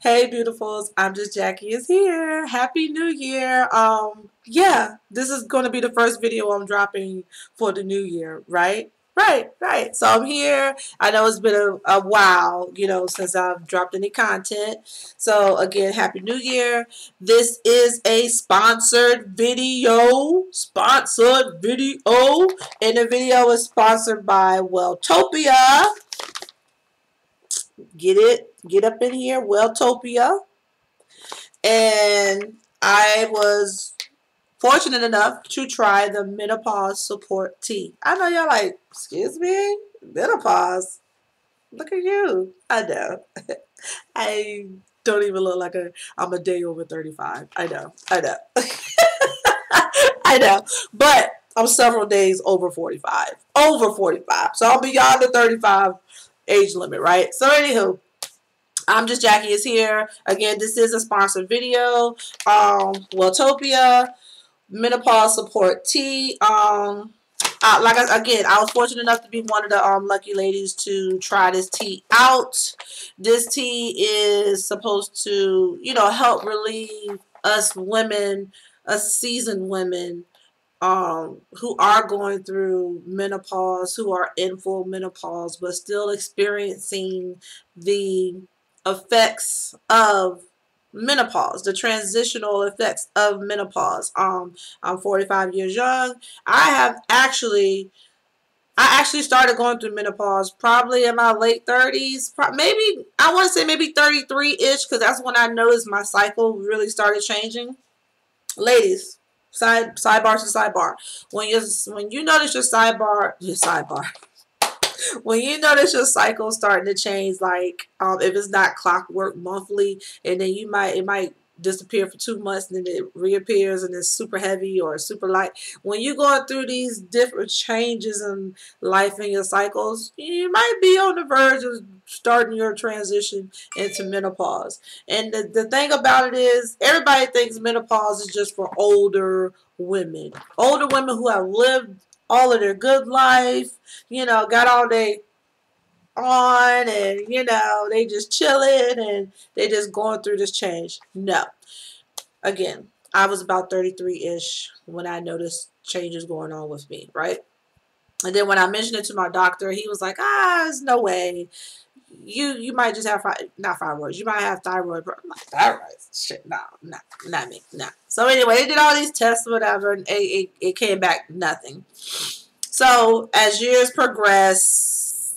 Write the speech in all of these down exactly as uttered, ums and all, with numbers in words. Hey beautifuls, I'm Just Jackie is here. Happy New Year. Um, yeah, this is going to be the first video I'm dropping for the new year, right? Right, right. So I'm here. I know it's been a, a while, you know, since I've dropped any content. So again, Happy New Year. This is a sponsored video, sponsored video, and the video is sponsored by Welltopia. Get it? Get up in here, Welltopia. And I was fortunate enough to try the menopause support tea. I know y'all like, excuse me, menopause? Look at you. I know. I don't even look like a, I'm a day over thirty-five. I know. I know. I know. But I'm several days over forty-five. Over forty-five. So I'm beyond the thirty-five age limit, right? So anywho, I'm Just Jackie is here. Again, this is a sponsored video. Um, Welltopia menopause support tea. Um, I, like I, again, I was fortunate enough to be one of the um lucky ladies to try this tea out. This tea is supposed to, you know, help relieve us women, us seasoned women, um who are going through menopause, who are in full menopause but still experiencing the effects of menopause, the transitional effects of menopause. um I'm forty-five years young. I have actually I actually started going through menopause probably in my late thirties, maybe I want to say maybe thirty-three-ish, because that's when I noticed my cycle really started changing. Ladies, Side sidebar to sidebar. When you when you notice your sidebar, your sidebar. When you notice your cycle starting to change, like um, if it's not clockwork monthly, and then you might it might disappear for two months, and then it reappears, and it's super heavy or super light. When you're going through these different changes in life and your cycles, you might be on the verge of starting your transition into menopause. And the, the thing about it is, everybody thinks menopause is just for older women. Older women who have lived all of their good life, you know, got all they on, and you know, they just chilling and they just going through this change. No. Again, I was about thirty-three-ish when I noticed changes going on with me, right? And then when I mentioned it to my doctor, he was like, ah, there's no way. You you might just have, not fibroids, you might have thyroid. I'm like, thyroid? Shit, no, no, not me, no. So anyway, they did all these tests, whatever, and it, it, it came back nothing. So as years progress,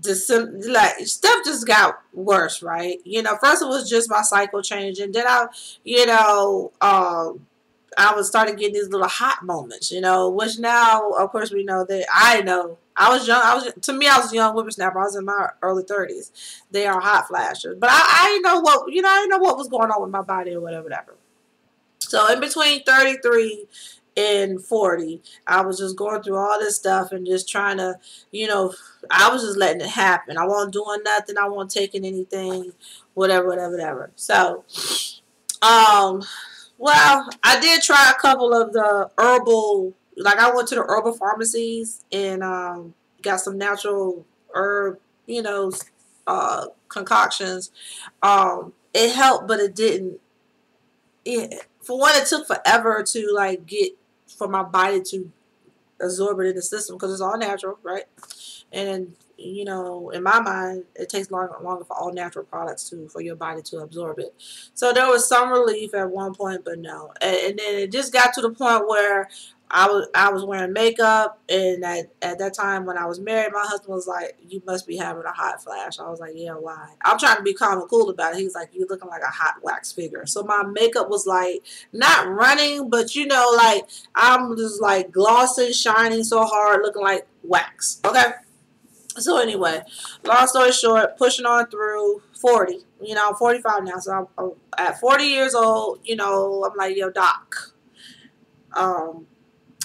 December, like stuff just got worse, right? You know, first it was just my cycle changing. Then I, you know, uh, I was started getting these little hot moments, you know, which now, of course, we know that I know. I was young. I was to me, I was a young whippersnapper. I was in my early thirties. They are hot flashes, but I, I didn't know what you know. I didn't know what was going on with my body or whatever, whatever. So in between thirty-three in forty, I was just going through all this stuff and just trying to, you know, I was just letting it happen. I wasn't doing nothing. I wasn't taking anything, whatever, whatever, whatever. So, um, well, I did try a couple of the herbal, like I went to the herbal pharmacies and um, got some natural herb, you know, uh, concoctions. Um, it helped, but it didn't. It, for one, it took forever to like get for my body to absorb it in the system because it's all natural, right? And you know, in my mind, it takes longer, longer for all natural products to for your body to absorb it. So there was some relief at one point, but no. And, and then it just got to the point where I was I was wearing makeup, and at, at that time when I was married, my husband was like, "You must be having a hot flash." I was like, "Yeah, why?" I'm trying to be calm and cool about it. He's like, "You're looking like a hot wax figure." So my makeup was like not running, but you know, like I'm just like glossing, shining so hard, looking like wax. Okay. So anyway, long story short, pushing on through forty. You know, I'm forty-five now, so I'm, I'm at forty years old. You know, I'm like, "Yo, doc." Um.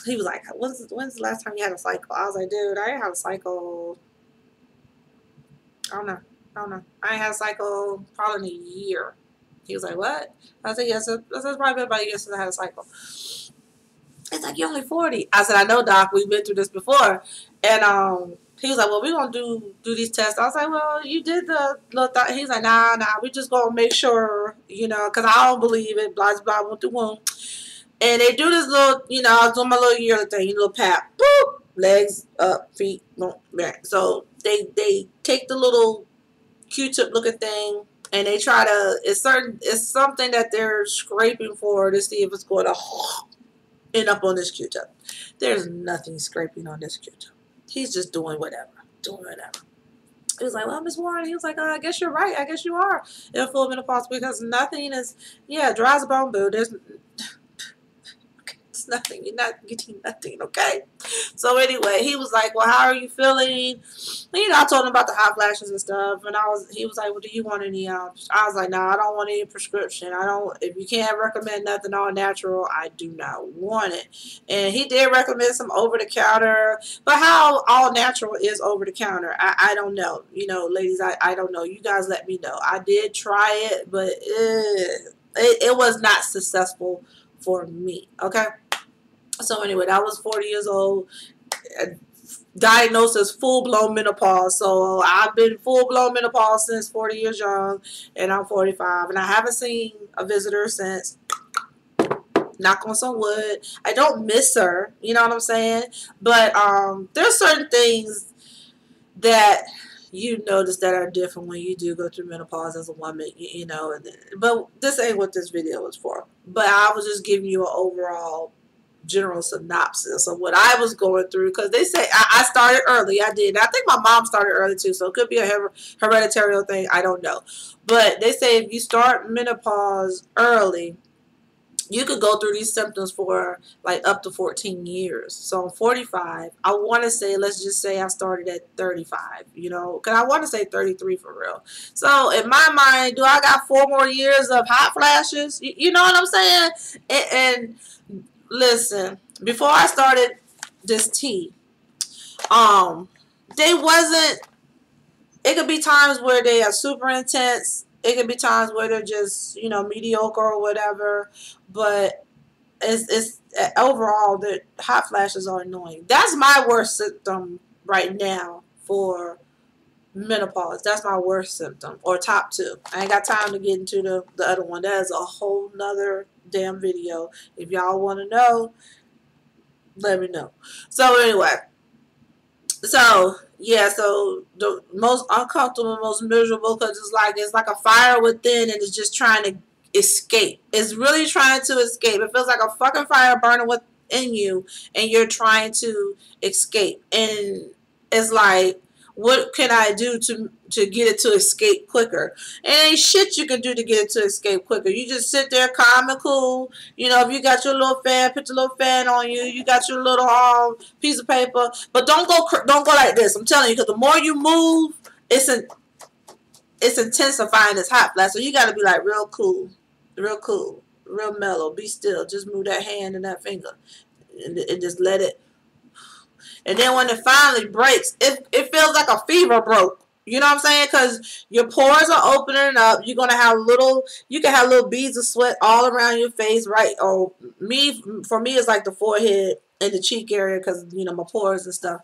He was like, when's, when's the last time you had a cycle? I was like, dude, I ain't had a cycle. I don't know. I don't know. I ain't had a cycle probably in a year. He was like, what? I said, yes, that's probably been about a year since I had a cycle. It's like, you're only forty. I said, I know, Doc. We've been through this before. And um, He was like, well, we're going to do do these tests. I was like, well, you did the little thought. He's like, nah, nah, we're just going to make sure, you know, because I don't believe it, blah, blah, blah, the wound. And they do this little, you know, I was doing my little yearly thing, you little pap, boop, legs up, feet, back. So they, they take the little Q-tip looking thing, and they try to, it's certain, it's something that they're scraping for to see if it's going to end up on this Q-tip. There's nothing scraping on this Q-tip. He's just doing whatever, doing whatever. He was like, well, Miss Warren, he was like, oh, I guess you're right. I guess you are in full menopause because nothing is, yeah, dry as a bone, boo. There's it's nothing. You're not getting nothing, okay? So anyway, he was like, well, how are you feeling? And, you know, I told him about the hot flashes and stuff. And I was, he was like, well, do you want any, um, I was like, no, nah, I don't want any prescription. I don't, if you can't recommend nothing all natural, I do not want it. And he did recommend some over-the-counter. But how all natural is over-the-counter, I, I don't know. You know, ladies, I, I don't know. You guys let me know. I did try it, but it, it, it was not successful for me, okay? So anyway, I was forty years old, diagnosed as full-blown menopause. So I've been full-blown menopause since forty years young, and I'm forty-five. And I haven't seen a visitor since, knock on some wood. I don't miss her, you know what I'm saying? But um, there's certain things that you notice that are different when you do go through menopause as a woman, you, you know. But this ain't what this video is for. But I was just giving you an overall general synopsis of what I was going through, because they say I, I started early. I did. I think my mom started early too, so it could be a her hereditary thing. I don't know. But they say if you start menopause early, you could go through these symptoms for like up to fourteen years. So I'm forty-five. I want to say, let's just say I started at thirty-five, you know, because I want to say thirty-three for real. So in my mind, do I got four more years of hot flashes? You, you know what I'm saying? And, and listen, before I started this tea, um, they wasn't, it could be times where they are super intense. It can be times where they're just, you know, mediocre or whatever, but it's, it's uh, overall the hot flashes are annoying. That's my worst symptom right now for menopause. That's my worst symptom, or top two. I ain't got time to get into the, the other one. That is a whole nother damn video. If y'all want to know, let me know. So anyway, so yeah, so the most uncomfortable, most miserable, because it's like it's like a fire within, and it's just trying to escape. It's really trying to escape. It feels like a fucking fire burning within you, and you're trying to escape. And it's like, what can I do to to get it to escape quicker? And ain't shit you can do to get it to escape quicker. You just sit there calm and cool. You know, if you got your little fan, put your little fan on you. You got your little um, piece of paper, but don't go don't go like this. I'm telling you, because the more you move, it's an, it's intensifying this hot flash. So you got to be like real cool, real cool, real mellow. Be still. Just move that hand and that finger, and, and just let it. And then when it finally breaks, it, it feels like a fever broke. You know what I'm saying? Because your pores are opening up. You're going to have little, you can have little beads of sweat all around your face, right? Or me, for me, it's like the forehead and the cheek area because, you know, my pores and stuff.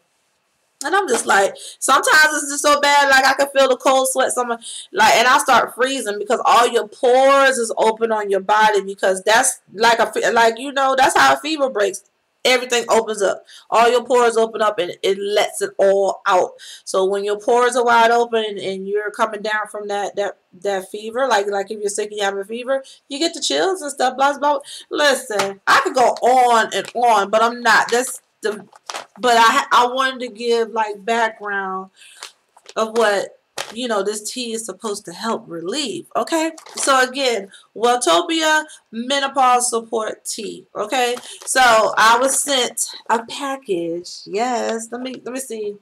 And I'm just like, sometimes it's just so bad, like I can feel the cold sweat. Somewhere, like, and I start freezing because all your pores is open on your body, because that's like, a, like you know, that's how a fever breaks. Everything opens up. All your pores open up and it lets it all out. So when your pores are wide open and, and you're coming down from that that that fever, like like if you're sick and you have a fever, you get the chills and stuff, blah, blah, blah. Listen, I could go on and on, but I'm not. That's the but I I wanted to give like background of what, you know, this tea is supposed to help relieve, okay? So again, Welltopia menopause support tea, okay? So I was sent a package. Yes, let me let me see.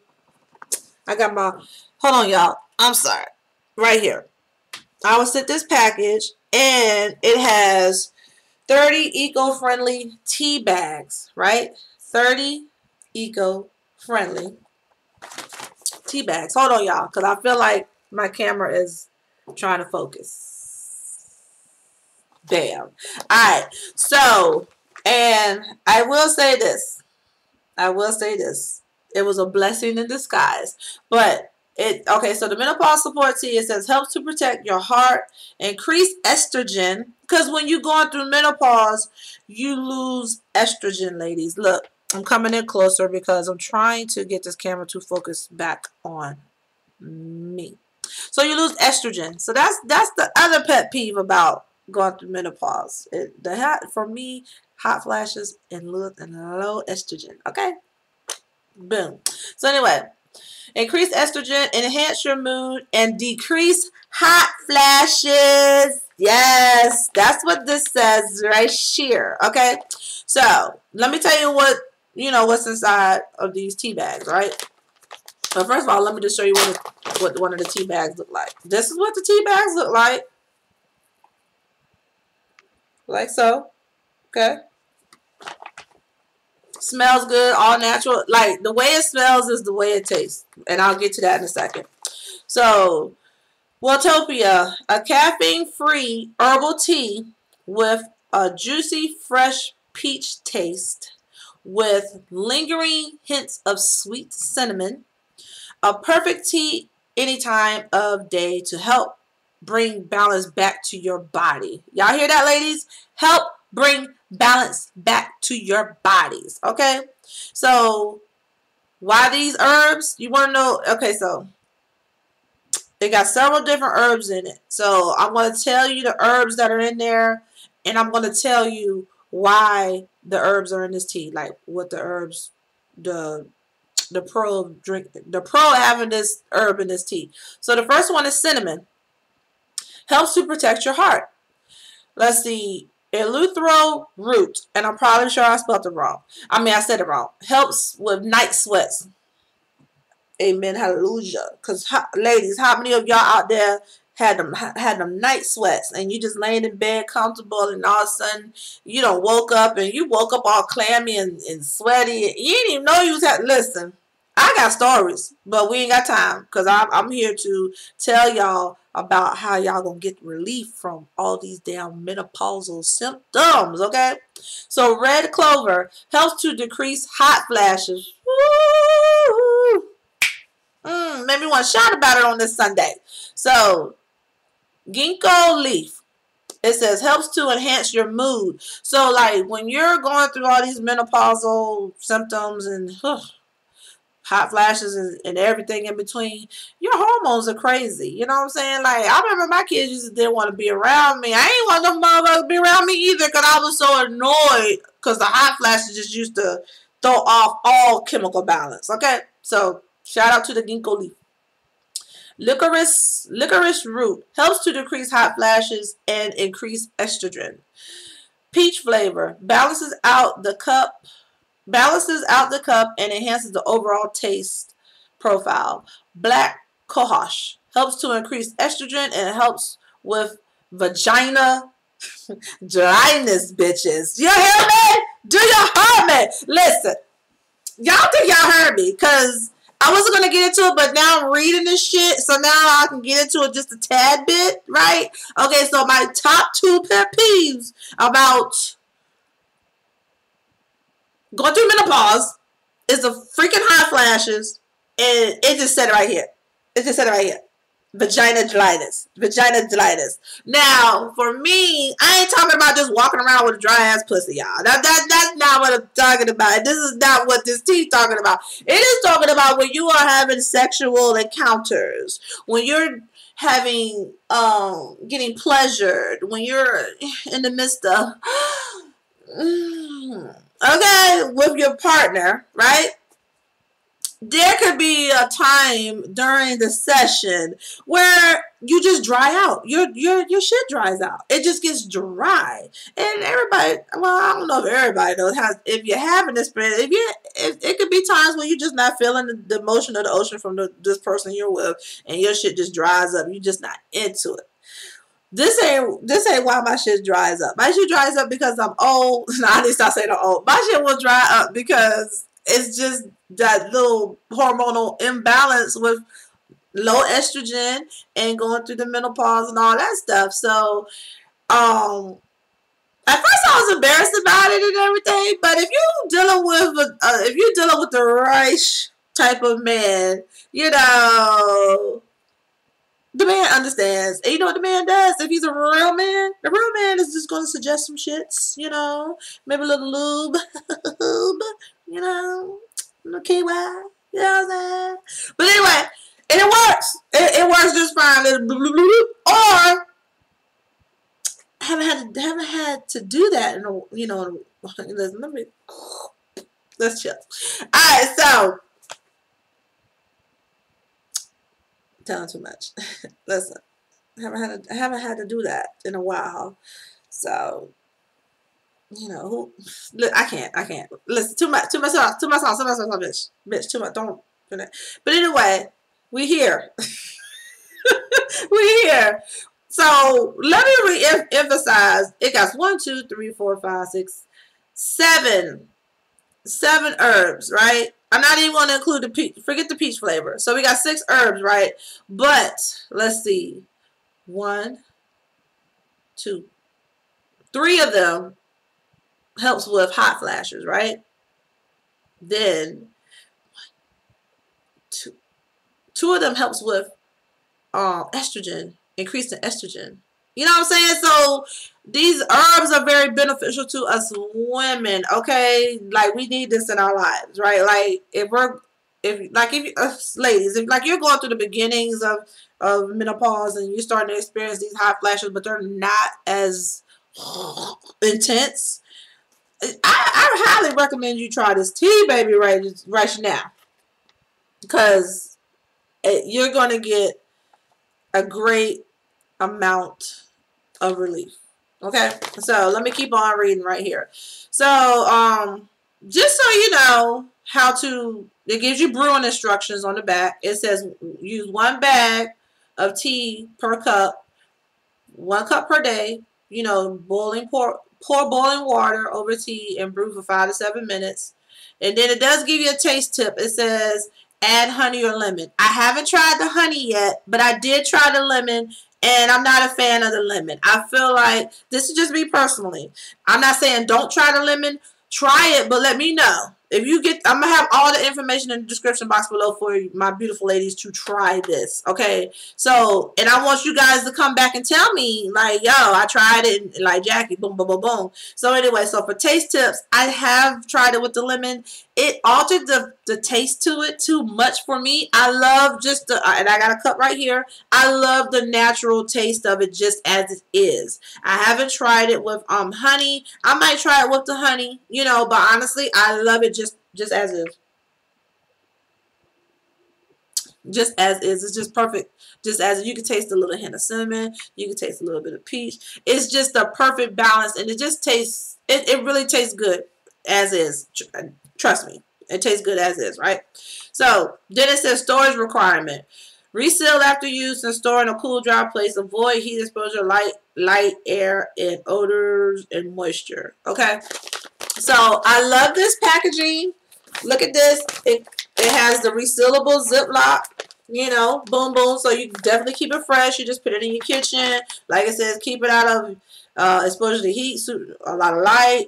I got my, hold on y'all, I'm sorry, right here. I was sent this package, and it has thirty eco-friendly tea bags, right? thirty eco-friendly tea bags. Hold on y'all, because I feel like my camera is trying to focus. Damn. Alright, so, and I will say this. I will say this. It was a blessing in disguise. But it, okay, so the menopause support tea, it says, helps to protect your heart, increase estrogen, because when you're going through menopause, you lose estrogen, ladies. Look, I'm coming in closer because I'm trying to get this camera to focus back on me. So you lose estrogen. So that's that's the other pet peeve about going through menopause. It, the hot, for me, hot flashes and low, and low estrogen. Okay? Boom. So anyway, increase estrogen, enhance your mood, and decrease hot flashes. Yes, that's what this says right here. Okay, so let me tell you what, you know, what's inside of these tea bags, right? But first of all, let me just show you what, it, what one of the tea bags look like. This is what the tea bags look like. Like so. Okay. Smells good, all natural. Like, the way it smells is the way it tastes. And I'll get to that in a second. So, Welltopia, a caffeine-free herbal tea with a juicy, fresh peach taste with lingering hints of sweet cinnamon. A perfect tea any time of day to help bring balance back to your body. Y'all hear that, ladies? Help bring balance back to your bodies. Okay, so why these herbs? You want to know? Okay, so they got several different herbs in it. So I'm going to tell you the herbs that are in there, and I'm going to tell you why the herbs are in this tea, like what the herbs, the the pro drink, the pro having this herb in this tea. So the first one is cinnamon. Helps to protect your heart. Let's see. Eleuthero root, and I'm probably sure I spelled it wrong. I mean, I said it wrong. Helps with night sweats. Amen, hallelujah. Because, ladies, how many of y'all out there had them had them night sweats, and you just laying in bed comfortable, and all of a sudden you don't woke up, and you woke up all clammy and, and sweaty, and you didn't even know you was had. Listen, I got stories, but we ain't got time, because I'm, I'm here to tell y'all about how y'all gonna get relief from all these damn menopausal symptoms, okay? So red clover helps to decrease hot flashes. Woo! Mm, made me want to shout about it on this Sunday. So ginkgo leaf, it says, helps to enhance your mood. So like when you're going through all these menopausal symptoms and ugh, hot flashes and, and everything in between, your hormones are crazy. You know what I'm saying? Like, I remember my kids used to didn't want to be around me. I ain't want them motherfuckers to be around me either, because I was so annoyed because the hot flashes just used to throw off all chemical balance. Okay? So, shout out to the ginkgo leaf. Licorice, licorice root helps to decrease hot flashes and increase estrogen. Peach flavor balances out the cup. Balances out the cup and enhances the overall taste profile. Black cohosh helps to increase estrogen and helps with vagina dryness, bitches. You hear me? Do you hear me? Listen, y'all think y'all heard me, because I wasn't going to get into it, but now I'm reading this shit, so now I can get into it just a tad bit, right? Okay, so my top two pet peeves about going through menopause is the freaking hot flashes, and it just said it right here. It just said it right here. Vagina dryness. Vagina dryness. Now, for me, I ain't talking about just walking around with a dry ass pussy, y'all. That, that, that's not what I'm talking about. This is not what this tea's talking about. It is talking about when you are having sexual encounters, when you're having, um, getting pleasured, when you're in the midst of, mm, okay, with your partner, right? There could be a time during the session where you just dry out. Your your your shit dries out. It just gets dry. And everybody, well, I don't know if everybody knows how. If you're having this, if you, if, it could be times when you're just not feeling the, the motion of the ocean from the, this person you're with, and your shit just dries up. You're just not into it. This ain't this ain't why my shit dries up. My shit dries up because I'm old. No, I need to stop saying I'm old. My shit will dry up because it's just that little hormonal imbalance with low estrogen and going through the menopause and all that stuff. So, um, at first I was embarrassed about it and everything. But if you dealing with uh, if you dealing with the right type of man, you know, the man understands. And you know what the man does? If he's a real man, the real man is just going to suggest some shits, you know, maybe a little lube, you know, a little K Y, you know what I'm saying? But anyway, and it works. It, it works just fine. Or haven't had to, haven't had to do that in a, you know, let me, let's chill. All right, so telling too much. Listen, haven't had to, haven't had to do that in a while. So you know, who, look, I can't, I can't. Listen, too much, too much sauce, too much sauce, too much sauce, bitch, bitch, too much. Don't do that. But anyway, we here. We here. So let me re-emphasize. It got one, two, three, four, five, six, seven, seven herbs, right? I'm not even going to include the peach. Forget the peach flavor. So we got six herbs, right? But let's see, one, two, three of them helps with hot flashes, right? Then one, two, two of them helps with um, estrogen. Increasing estrogen. You know what I'm saying? So these herbs are very beneficial to us women, okay? Like, we need this in our lives, right? Like, if we're, if, like, if, uh, ladies, if, like, you're going through the beginnings of, of menopause and you're starting to experience these hot flashes, but they're not as intense, I, I highly recommend you try this tea, baby, right, right now. Because it, you're going to get a great amount of relief. Okay, so let me keep on reading right here. So um just so you know how to, it gives you brewing instructions on the back. It says use one bag of tea per cup, one cup per day, you know, boiling pour pour boiling water over tea and brew for five to seven minutes. And then it does give you a taste tip. It says add honey or lemon. I haven't tried the honey yet, but I did try the lemon, and I'm not a fan of the lemon. I feel like, this is just me personally, I'm not saying don't try the lemon. Try it, but let me know. If you get, I'm going to have all the information in the description box below for my beautiful ladies to try this, okay? So, and I want you guys to come back and tell me, like, yo, I tried it, and, like, Jackie, boom, boom, boom, boom. So, anyway, so for taste tips, I have tried it with the lemon. It altered the, the taste to it too much for me. I love just the, and I got a cup right here, I love the natural taste of it just as it is. I haven't tried it with um honey. I might try it with the honey, you know, but honestly, I love it just, just as is. Just as is. It's just perfect. Just as is. You can taste a little hint of cinnamon. You can taste a little bit of peach. It's just the perfect balance, and it just tastes, it, it really tastes good as is. Trust me, it tastes good as is, right? So then it says storage requirement. Reseal after use and store in a cool, dry place. Avoid heat exposure, light, light air, and odors and moisture. Okay, so I love this packaging. Look at this. It it has the resealable Ziploc. You know, boom, boom. So you can definitely keep it fresh. You just put it in your kitchen. Like it says, keep it out of uh, exposure to heat, a lot of light.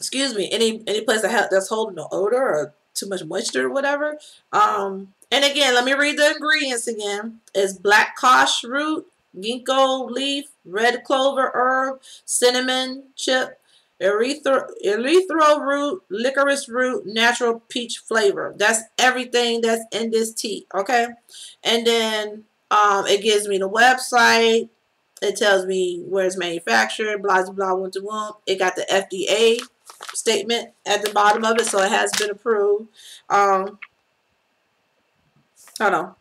Excuse me, any any place that ha that's holding an odor or too much moisture or whatever. Um, and again, let me read the ingredients again. It's black kosh root, ginkgo leaf, red clover herb, cinnamon chip, erythro, erythro root, licorice root, natural peach flavor. That's everything that's in this tea, okay? And then um, it gives me the website. It tells me where it's manufactured, blah, blah, blah, one to one. It got the F D A statement at the bottom of it, so it has been approved. Um, hold on.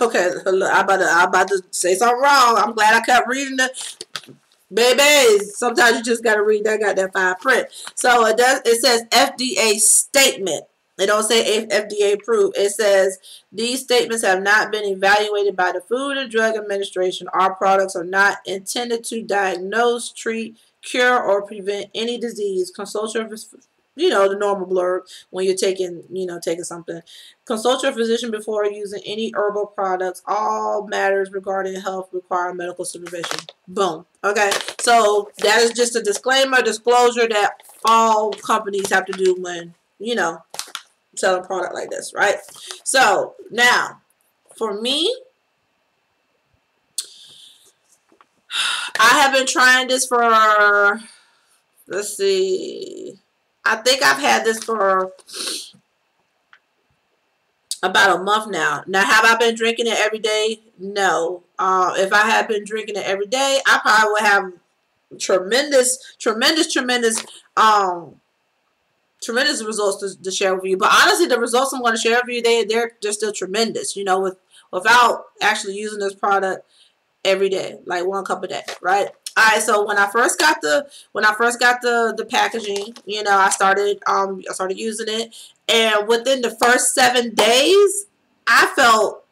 Okay, I'm about to, I'm about to say something wrong. I'm glad I kept reading the babies. Sometimes you just gotta read that, got that fine print. So it does. It says F D A statement. They don't say F D A approved. It says, these statements have not been evaluated by the Food and Drug Administration. Our products are not intended to diagnose, treat, cure, or prevent any disease. Consult your you know, the normal blurb when you're taking, you know, taking something. Consult your physician before using any herbal products. All matters regarding health require medical supervision. Boom. Okay. So that is just a disclaimer, disclosure that all companies have to do when, you know, selling a product like this, right? So now for me, I have been trying this for, let's see, I think I've had this for about a month now. Now, have I been drinking it every day? No. Uh, if I had been drinking it every day, I probably would have tremendous, tremendous, tremendous, um, tremendous results to, to share with you. But honestly, the results I'm going to share with you, they, they're, they're still tremendous, you know, with without actually using this product every day, like one cup a day, right? All right, so when I first got the when I first got the the packaging, you know, I started um I started using it, and within the first seven days, I felt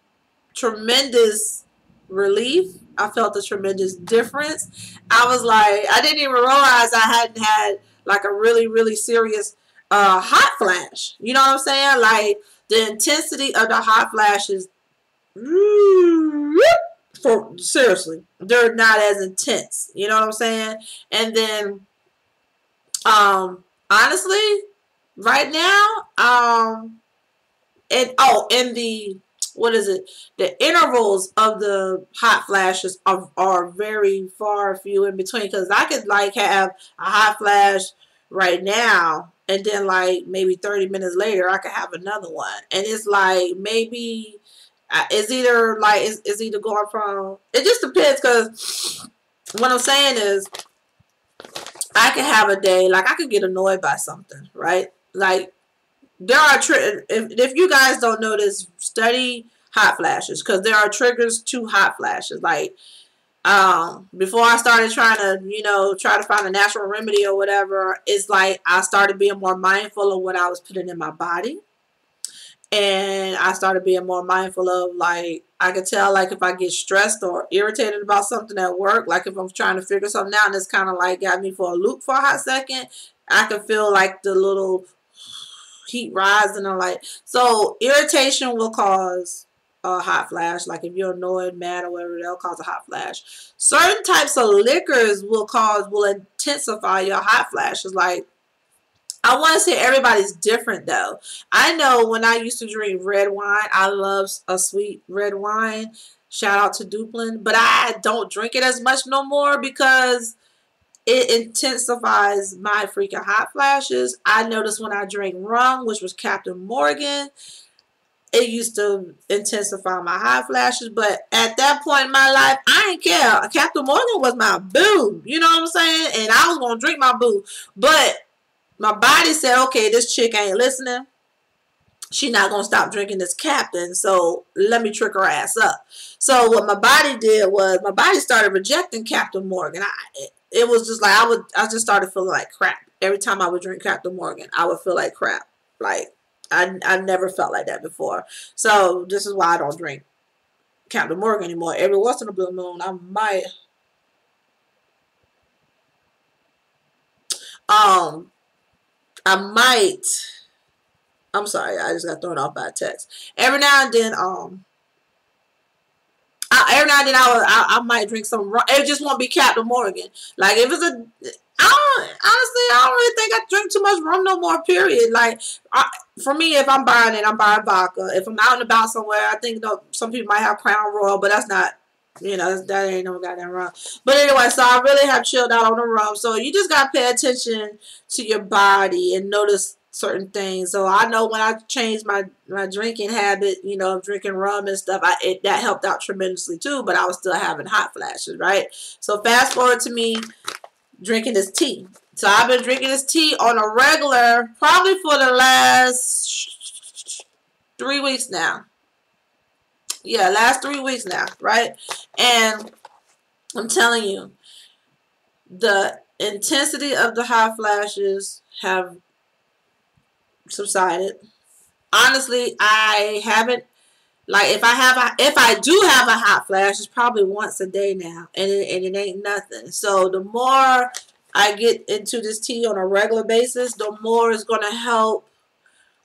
tremendous relief. I felt a tremendous difference. I was like, I didn't even realize I hadn't had like a really really serious uh hot flash. You know what I'm saying? Like the intensity of the hot flashes. For seriously, they're not as intense, you know what I'm saying? And then um honestly right now, um and oh and the what is it the intervals of the hot flashes are, are very far few in between, because I could like have a hot flash right now and then like maybe thirty minutes later I could have another one, and it's like maybe It's either like it's, it's either going from it just depends, because what I'm saying is I can have a day like I could get annoyed by something, right? Like there are tri if, if you guys don't know this, study hot flashes, because there are triggers to hot flashes. Like um before I started trying to you know try to find a natural remedy or whatever, it's like I started being more mindful of what I was putting in my body. And I started being more mindful of, like, I could tell, like, if I get stressed or irritated about something at work, like if I'm trying to figure something out and it's kind of like got me for a loop for a hot second, I could feel like the little heat rising. I'm like, so irritation will cause a hot flash. Like if you're annoyed, mad, or whatever, they'll cause a hot flash. Certain types of liquors will cause, will intensify your hot flashes. Like, I want to say everybody's different though. I know when I used to drink red wine, I love a sweet red wine. Shout out to Duplin. But I don't drink it as much no more because it intensifies my freaking hot flashes. I noticed when I drank rum, which was Captain Morgan, it used to intensify my hot flashes. But at that point in my life, I didn't care. Captain Morgan was my boo. You know what I'm saying? And I was going to drink my boo. But my body said, okay, this chick ain't listening. She's not going to stop drinking this Captain, so let me trick her ass up. So what my body did was my body started rejecting Captain Morgan. I, it was just like I would. I just started feeling like crap. Every time I would drink Captain Morgan, I would feel like crap. Like, I, I never felt like that before. So this is why I don't drink Captain Morgan anymore. Every once in a blue moon, I might... Um... I might, I'm sorry, I just got thrown off by a text. Every now and then, um, I, every now and then I, would, I I might drink some rum. It just won't be Captain Morgan. Like if it's a, I don't, honestly, I don't really think I drink too much rum no more, period. Like I, for me, if I'm buying it, I'm buying vodka. If I'm out and about somewhere, I think you know, some people might have Crown Royal, but that's not, you know, that ain't no goddamn rum. But anyway, so I really have chilled out on the rum. So you just got to pay attention to your body and notice certain things. So I know when I changed my, my drinking habit, you know, drinking rum and stuff, I, it, that helped out tremendously too. But I was still having hot flashes, right? So fast forward to me drinking this tea. So I've been drinking this tea on a regular probably for the last three weeks now. Yeah, last three weeks now, right? And I'm telling you, the intensity of the hot flashes have subsided. Honestly, I haven't, like, if I have, a, if I do have a hot flash, it's probably once a day now, and it, and it ain't nothing. So the more I get into this tea on a regular basis, the more it's going to help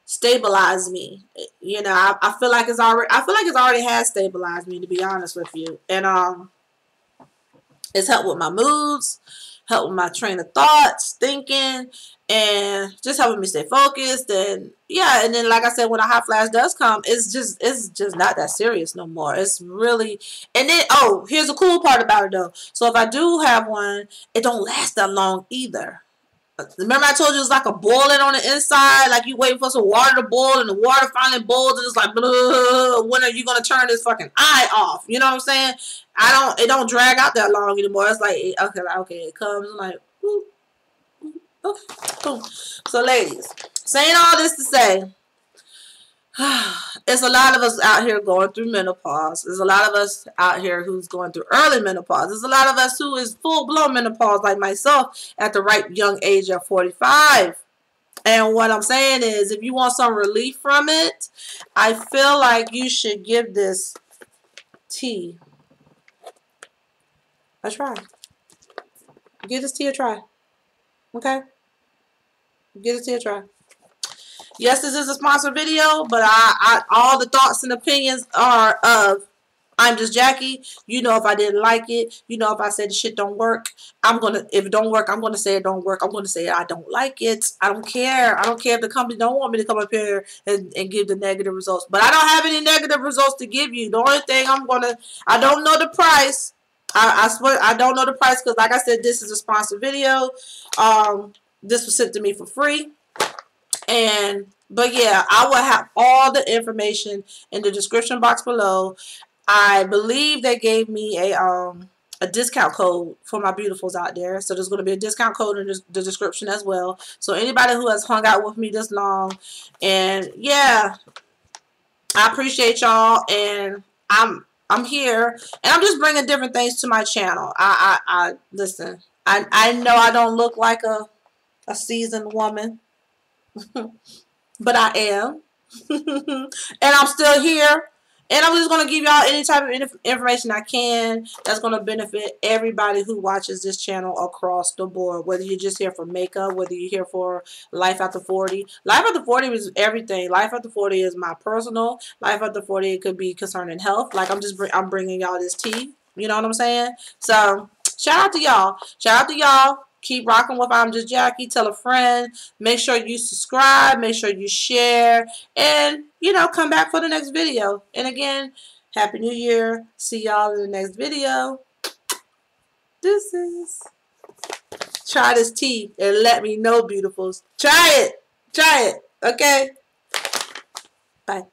stabilize me. You know, I, I feel like it's already, I feel like it's already has stabilized me, to be honest with you. And um, it's helped with my moods, helped with my train of thoughts, thinking, and just helping me stay focused. And yeah, and then like I said, when a hot flash does come, it's just it's just not that serious no more. It's really, and then oh, here's the cool part about it though. So if I do have one, it don't last that long either. Remember I told you it's like a boiling on the inside, like you waiting for some water to boil, and the water finally boils, and it's like, blah, when are you gonna turn this fucking eye off? You know what I'm saying? I don't. It don't drag out that long anymore. It's like okay, like, okay, it comes. I'm like, whoop, whoop, okay, boom. So, ladies, saying all this to say, it's a lot of us out here going through menopause. There's a lot of us out here who's going through early menopause. There's a lot of us who is full blown menopause, like myself, at the ripe young age of forty-five. And what I'm saying is, if you want some relief from it, I feel like you should give this tea a try. Give this tea a try. Okay? Give this tea a try. Yes, this is a sponsored video, but I, I all the thoughts and opinions are of I'm Just Jackie. You know if I didn't like it. You know if I said the shit don't work. I'm going to, if it don't work, I'm going to say it don't work. I'm going to say I don't like it. I don't care. I don't care if the company don't want me to come up here and, and give the negative results. But I don't have any negative results to give you. The only thing I'm going to, I don't know the price. I, I swear, I don't know the price because, like I said, this is a sponsored video. Um, this was sent to me for free. And, but yeah, I will have all the information in the description box below. I believe they gave me a, um, a discount code for my beautifuls out there. So there's going to be a discount code in the description as well. So anybody who has hung out with me this long, and yeah, I appreciate y'all, and I'm I'm here, and I'm just bringing different things to my channel. I, I, I listen. I, I know I don't look like a, a seasoned woman, but I am, and I'm still here. And I'm just going to give y'all any type of inf information I can that's going to benefit everybody who watches this channel across the board. Whether you're just here for makeup, whether you're here for Life After forty. Life After forty is everything. Life After forty is my personal. Life After forty, it could be concerning health. Like I'm just br I'm bringing y'all this tea. You know what I'm saying? So shout out to y'all. Shout out to y'all. Keep rocking with I'm Just Jackie. Tell a friend. Make sure you subscribe. Make sure you share. And, you know, come back for the next video. And again, Happy New Year. See y'all in the next video. Deuces. Try this tea and let me know, beautifuls. Try it. Try it. Okay? Bye.